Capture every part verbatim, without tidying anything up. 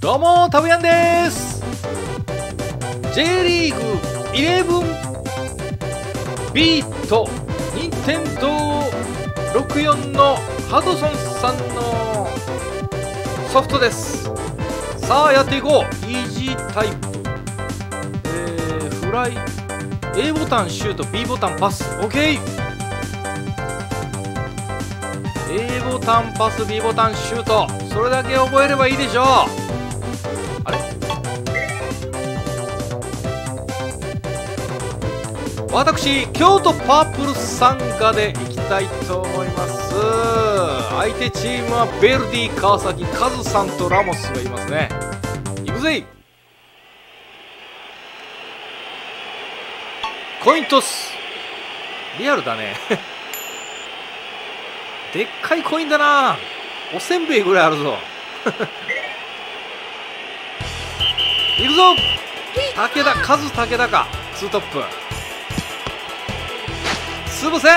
どうもたぶやんです。 J リーグじゅういちビート任天堂ろくじゅうよんのハドソンさんのソフトです。さあやっていこう。イージータイプ、えー、フライ A ボタンシュート、 B ボタンパス、 OK。 A ボタンパス、 B ボタンシュート、それだけ覚えればいいでしょう。あれ私京都パープル参加でいきたいと思います。相手チームはベルディ川崎、カズさんとラモスがいますね。いくぜ、コイントス。リアルだねでっかいコインだな、おせんべいぐらいあるぞいくぞ武田、カズ武田か。ツートップつぶせ、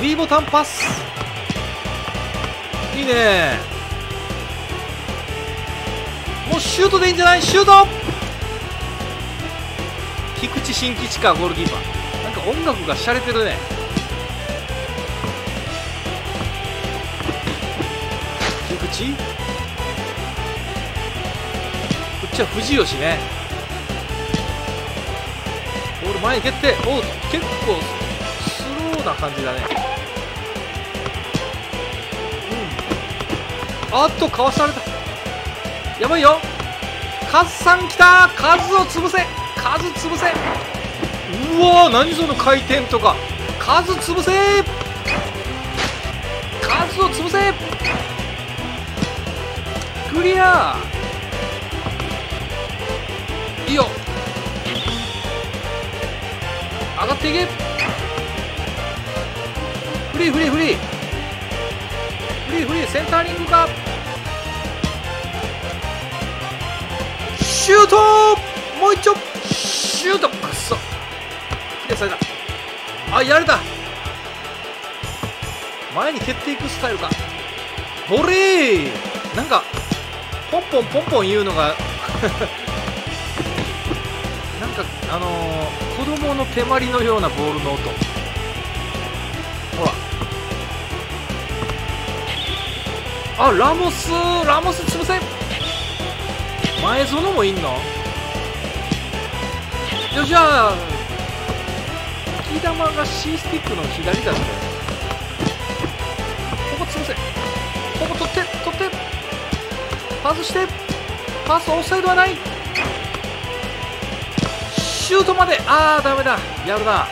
B ボタンパス、いいね。もうシュートでいいんじゃない、シュート。菊池新吉かゴールキーパー。なんか音楽が洒落てるね。菊池、こっちは藤吉ね。ボール前に蹴って、おう、結構スローな感じだね。うん、あっとかわされた、やばいよ。カズさん来た、カズを潰せ、数潰せ。うわー、何その回転とか。数潰せ、数を潰せ、クリア、いいよ、上がっていけ、フリーフリーフリーフリーフリー、センターリングか、シュート、もう一丁シュート、くっそ、クリアされた。あ、やれた。前に蹴っていくスタイルか。ボレー、なんかポンポンポンポン言うのがなんかあのー、子供の手まりのようなボールの音。ほら、あ、ラモス、ラモス潰せ、前園もいんのよ。じゃあ引き玉が C スティックの左だったよ。ここ潰せ、ここ取って取って、パスして、パス、オフサイドはない、シュートまで。ああダメだ、やるな。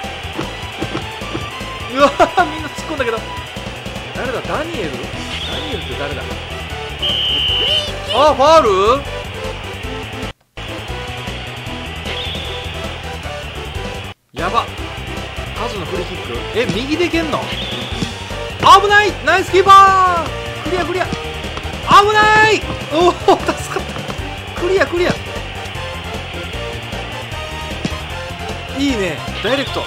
うわー、みんな突っ込んだけど、誰だ、ダニエル、ダニエルって誰だ。あ、ファール、やば。カズのフリーキック、え、右で蹴んの、危ない、ナイスキーパー、クリアクリア、危ない、おお助かった、クリアクリア、いいね、ダイレクト。う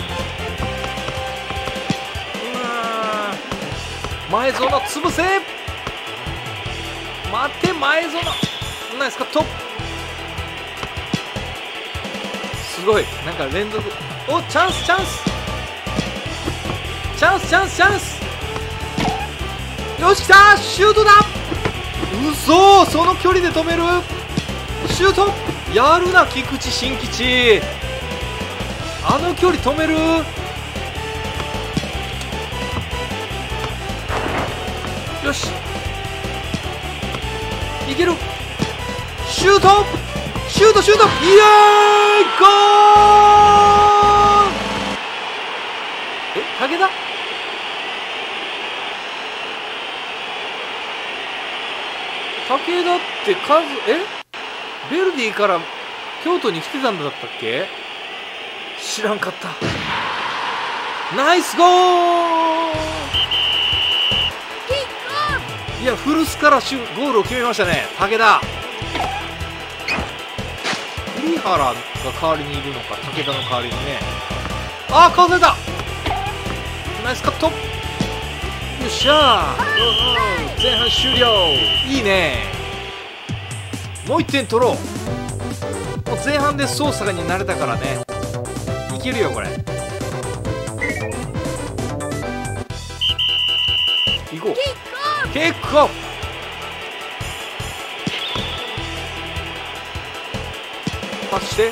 わ前園潰せ、待って、前園ナイスカット、すごい、なんか連続、お、チャンスチャンスチャンスチャンスチャンス、よし来た、シュートだ、うそ、その距離で止める、シュート、やるな菊池新吉、あの距離止める、よしいける、シュートシュートシュート、イエーイ、ゴール。え、武田、武田ってカズ、え、ベルディから京都に来てたんだったっけ、知らんかった。ナイスゴール。いや、古巣からシュゴールを決めましたね、武田。栗原が代わりにいるのか、武田の代わりにね。あー、かわされた、ナイスカット、よっしゃー、前半終了、いいね。もういってん取ろう。もう前半で操作に慣れたからね、いけるよこれ。いこう、キックオフ。パスして、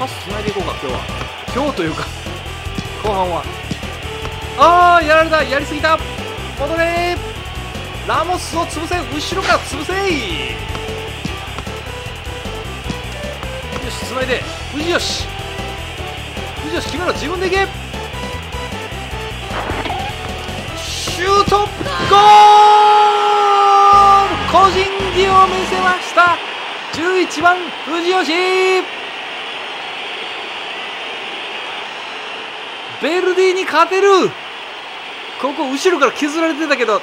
パスつないでいこうか。今日は今日というか後半は、ああやられた、やりすぎた。戻れー、ラモスを潰せ、後ろから潰せい。よし、つないで、藤吉、藤吉決めろ、自分でいけ。シュート、ゴール、個人技を見せました、じゅういちばん藤吉。ベルディに勝てる。ここ後ろから削られてたけど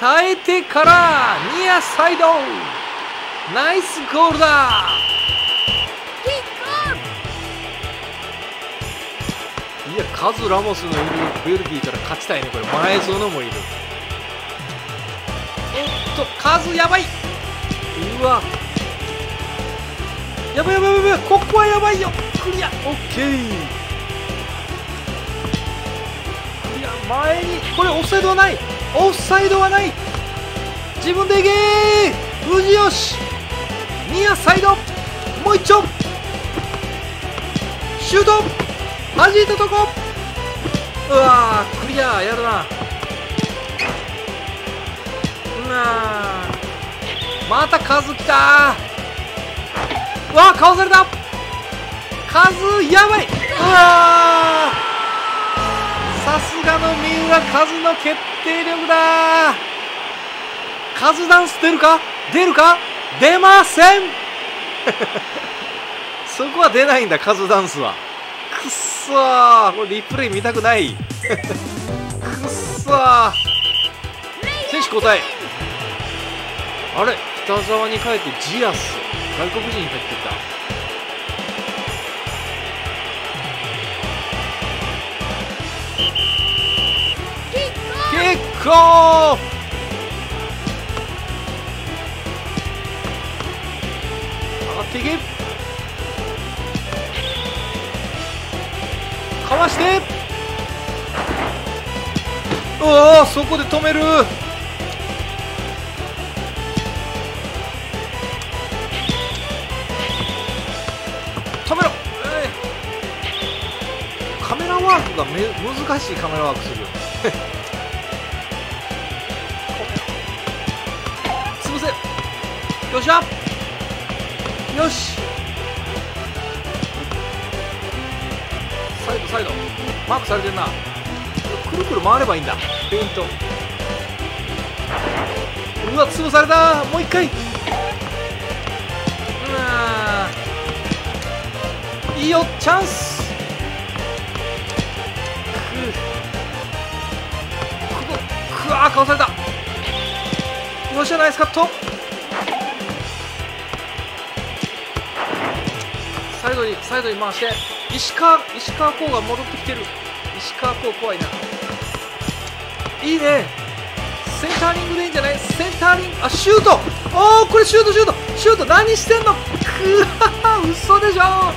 耐えてからニアサイド、ナイスゴールだ。いや、カズ・ラモスのいるベルディから勝ちたいねこれ。前園もいる。えっとカズやばい、うわやばいやばいやばい、ここはやばいよ。クリア、オッケー。クリア、前にこれオフサイドはない、オフサイドはない、自分でいけー、藤吉、ニアサイド、もう一丁、シュート、弾いたとこ、うわー、クリア、やるな、なー、またカズきたー、うわー、かわされた、カズ、やばい、うわー、さすがの三浦カズの決定力だ。カズダンス出るか出るか出ませんそこは出ないんだ、カズダンスは。くっそー、これリプレイ見たくないくっそー、選手交代。あれ、北沢に帰ってジアス、外国人に帰ってきた。結構上がっていけ、かわして、おお、そこで止める。止めろ、えー、カメラワークがめ難しい、カメラワークするよよっしゃ、よし、サイドサイドマークされてんな。くるくる回ればいいんだ、ペイント。うわ、潰された、もう一回、うわいいよ、チャンス。くここ、くわー、かわされた。よっしゃ、ナイスカット、サイドに、サイドに回して、石川、石川光が戻ってきてる。石川光怖いな。いいね、センタリングでいいんじゃない、センタリング、あ、シュート、おお、これシュート、シュート、シュート、何してんの、くわー、嘘でしょ、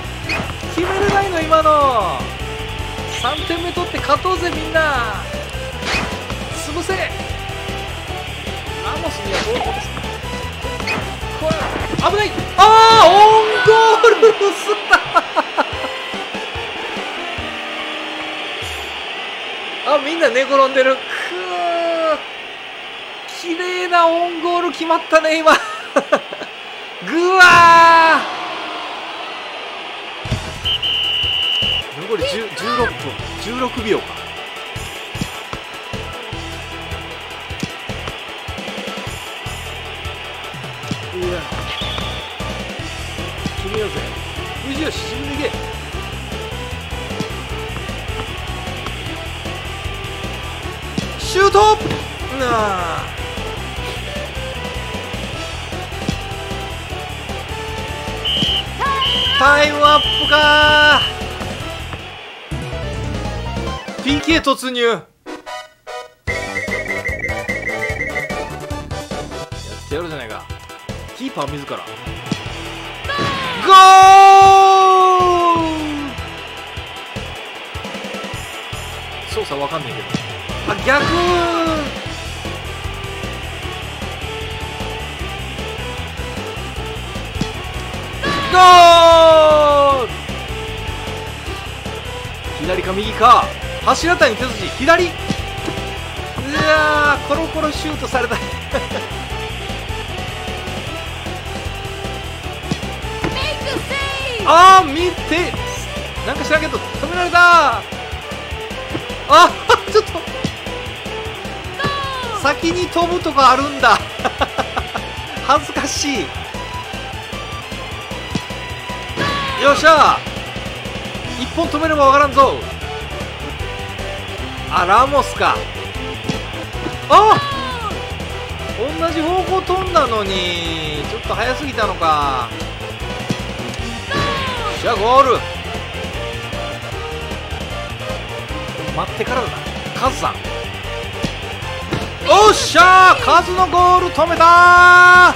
決めれないの今の。さんてんめ取って勝とうぜみんな、潰せ、ラモスにはどうことする、危ない、ああ、オンゴールすったあ、みんな寝転んでる、くー、綺麗なオンゴール決まったね今ぐわー、残りじゅうろっぷん、じゅうろくびょうか。よぜ、藤吉、自分でいけ、シュート、なあ、タイムアップかー、 ピーケー 突入。やってやるじゃないか、キーパー自らゴー。操作わかんないけど、あ、逆ゴー。左か右か、柱谷手筋左。うわー、コロコロシュートされたあー、見て、なんか知らんけど止められたー。あーちょっと先に飛ぶとかあるんだ恥ずかしい。よっしゃー、一本止めればわからんぞ。あ、ラモスか。あー、同じ方向飛んだのにちょっと早すぎたのか。じゃあゴール待ってからだな、カズさん。おっしゃー、カズのゴール止めたー。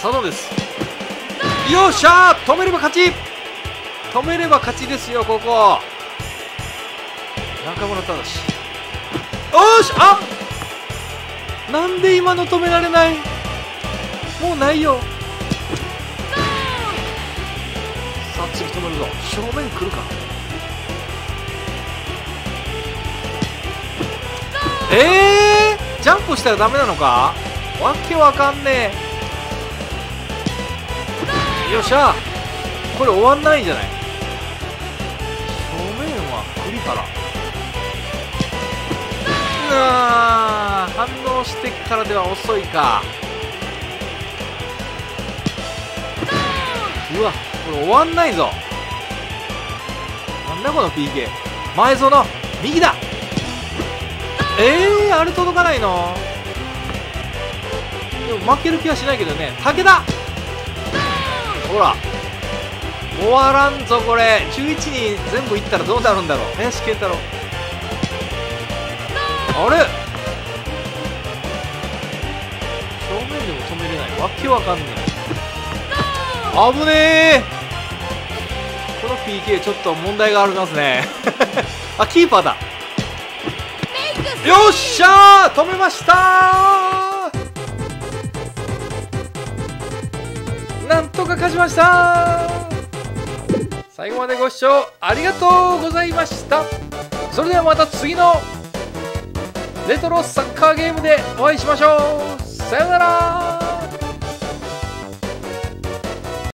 佐野です。よっしゃー、止めれば勝ち、止めれば勝ちですよ。ここ中村忠。おっしゃ、あ、なんで今の止められない。もうないよ。次止めるぞ。正面来るか。えー、ジャンプしたらダメなのか、わけわかんねえ。よっしゃ、これ終わんないんじゃない。正面は栗原。あー、反応してからでは遅いか。うわ、これ終わんないぞ。なんだこの ピーケー。 前園右だ。えー、あれ届かないの。でも負ける気はしないけどね。武田、ほら終わらんぞこれ。じゅういちに全部いったらどうなるんだろう。林健太郎、あれ正面でも止めれない、わけわかんない。危ねえ、この ピーケー ちょっと問題がありますねあ、キーパーだ。よっしゃー、止めましたー。なんとか勝ちましたー。最後までご視聴ありがとうございました。それではまた次のレトロサッカーゲームでお会いしましょう。さようなら。